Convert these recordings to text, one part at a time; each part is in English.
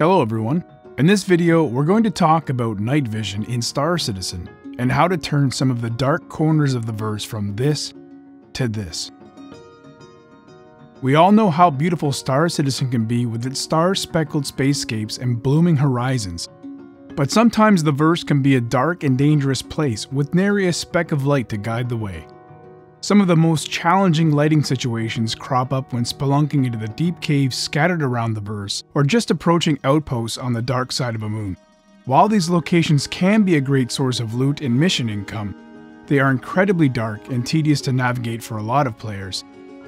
Hello everyone. In this video, we're going to talk about night vision in Star Citizen and how to turn some of the dark corners of the verse from this to this. We all know how beautiful Star Citizen can be with its star-speckled spacescapes and blooming horizons, but sometimes the verse can be a dark and dangerous place with nary a speck of light to guide the way. Some of the most challenging lighting situations crop up when spelunking into the deep caves scattered around the verse, or just approaching outposts on the dark side of a moon. While these locations can be a great source of loot and mission income, they are incredibly dark and tedious to navigate for a lot of players,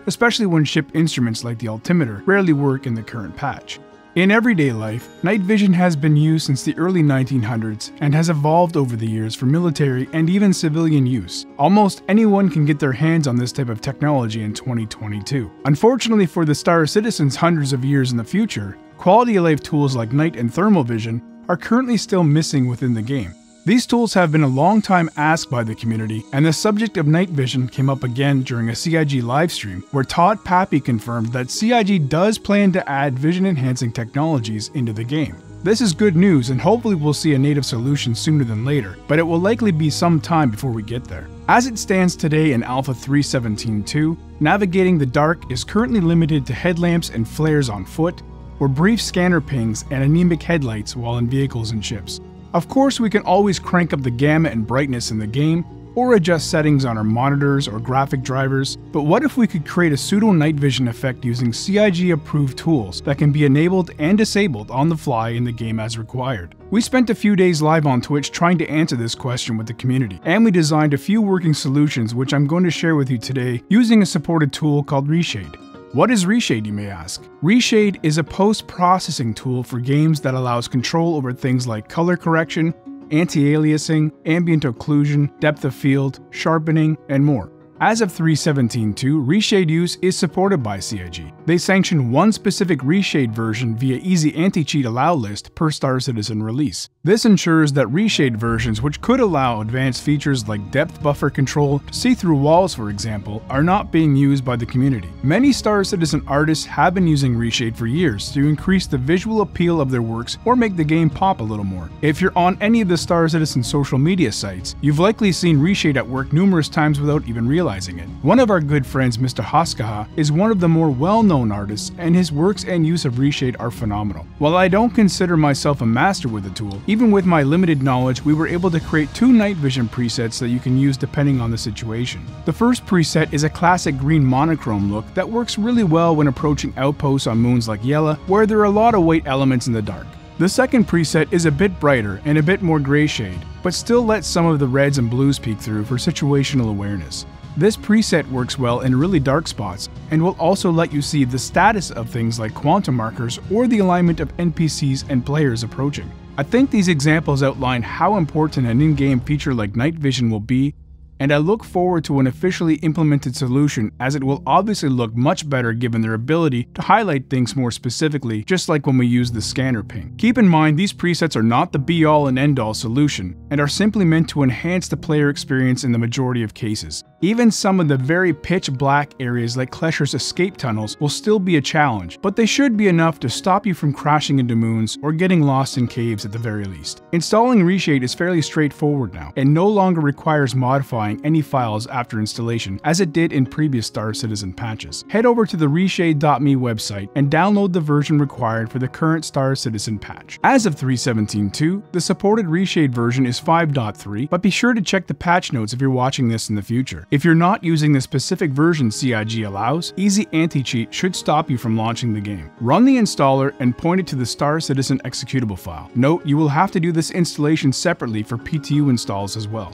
especially when ship instruments like the altimeter rarely work in the current patch. In everyday life, night vision has been used since the early 1900s and has evolved over the years for military and even civilian use. Almost anyone can get their hands on this type of technology in 2022. Unfortunately for the Star Citizens hundreds of years in the future, quality of life tools like night and thermal vision are currently still missing within the game. These tools have been a long time asked by the community, and the subject of night vision came up again during a CIG livestream where Todd Pappy confirmed that CIG does plan to add vision-enhancing technologies into the game. This is good news, and hopefully we'll see a native solution sooner than later, but it will likely be some time before we get there. As it stands today in Alpha 317-2, navigating the dark is currently limited to headlamps and flares on foot, or brief scanner pings and anemic headlights while in vehicles and ships. Of course, we can always crank up the gamma and brightness in the game, or adjust settings on our monitors or graphic drivers, but what if we could create a pseudo night vision effect using CIG-approved tools that can be enabled and disabled on the fly in the game as required? We spent a few days live on Twitch trying to answer this question with the community, and we designed a few working solutions which I'm going to share with you today using a supported tool called ReShade. What is ReShade, you may ask? ReShade is a post-processing tool for games that allows control over things like color correction, anti-aliasing, ambient occlusion, depth of field, sharpening, and more. As of 3.17.2, ReShade use is supported by CIG. They sanction one specific ReShade version via Easy Anti-Cheat Allow list per Star Citizen release. This ensures that ReShade versions which could allow advanced features like depth buffer control, see-through walls for example, are not being used by the community. Many Star Citizen artists have been using ReShade for years to increase the visual appeal of their works or make the game pop a little more. If you're on any of the Star Citizen social media sites, you've likely seen ReShade at work numerous times without even realizing it. One of our good friends, Mr. Haskaha, is one of the more well-known artists, and his works and use of ReShade are phenomenal. While I don't consider myself a master with the tool, even with my limited knowledge, we were able to create two night vision presets that you can use depending on the situation. The first preset is a classic green monochrome look that works really well when approaching outposts on moons like Yella, where there are a lot of white elements in the dark. The second preset is a bit brighter and a bit more gray shade, but still lets some of the reds and blues peek through for situational awareness. This preset works well in really dark spots, and will also let you see the status of things like quantum markers or the alignment of NPCs and players approaching. I think these examples outline how important an in-game feature like night vision will be, and I look forward to an officially implemented solution, as it will obviously look much better given their ability to highlight things more specifically, just like when we use the scanner ping. Keep in mind, these presets are not the be-all and end-all solution, and are simply meant to enhance the player experience in the majority of cases. Even some of the very pitch black areas like Klesher's escape tunnels will still be a challenge, but they should be enough to stop you from crashing into moons or getting lost in caves at the very least. Installing ReShade is fairly straightforward now, and no longer requires modifying any files after installation as it did in previous Star Citizen patches. Head over to the reshade.me website and download the version required for the current Star Citizen patch. As of 3.17.2, the supported ReShade version is 5.3, but be sure to check the patch notes if you're watching this in the future. If you're not using the specific version CIG allows, Easy Anti-Cheat should stop you from launching the game. Run the installer and point it to the Star Citizen executable file. Note, you will have to do this installation separately for PTU installs as well.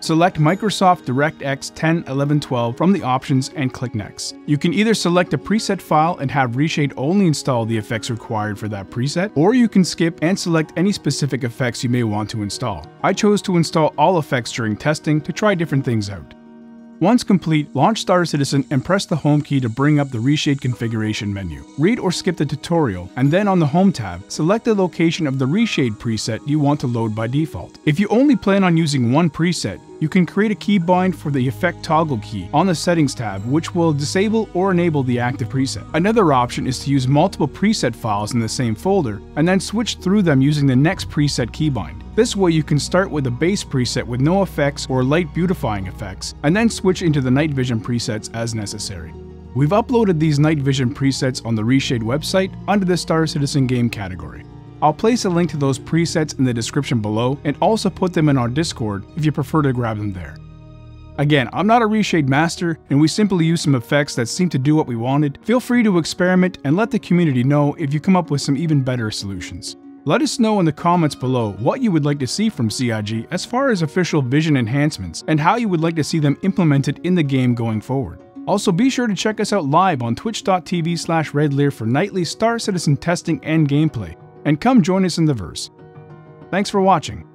Select Microsoft DirectX 10, 11, 12 from the options and click Next. You can either select a preset file and have ReShade only install the effects required for that preset, or you can skip and select any specific effects you may want to install. I chose to install all effects during testing to try different things out. Once complete, launch Star Citizen and press the Home key to bring up the ReShade configuration menu. Read or skip the tutorial, and then on the Home tab, select the location of the ReShade preset you want to load by default. If you only plan on using one preset, You can create a keybind for the effect toggle key on the settings tab, which will disable or enable the active preset. Another option is to use multiple preset files in the same folder and then switch through them using the next preset keybind. This way you can start with a base preset with no effects or light beautifying effects, and then switch into the night vision presets as necessary. We've uploaded these night vision presets on the ReShade website under the Star Citizen game category. I'll place a link to those presets in the description below and also put them in our Discord if you prefer to grab them there. Again, I'm not a ReShade master and we simply use some effects that seem to do what we wanted. Feel free to experiment and let the community know if you come up with some even better solutions. Let us know in the comments below what you would like to see from CIG as far as official vision enhancements and how you would like to see them implemented in the game going forward. Also, be sure to check us out live on twitch.tv/RedLir for nightly Star Citizen testing and gameplay. And come join us in the verse. Thanks for watching.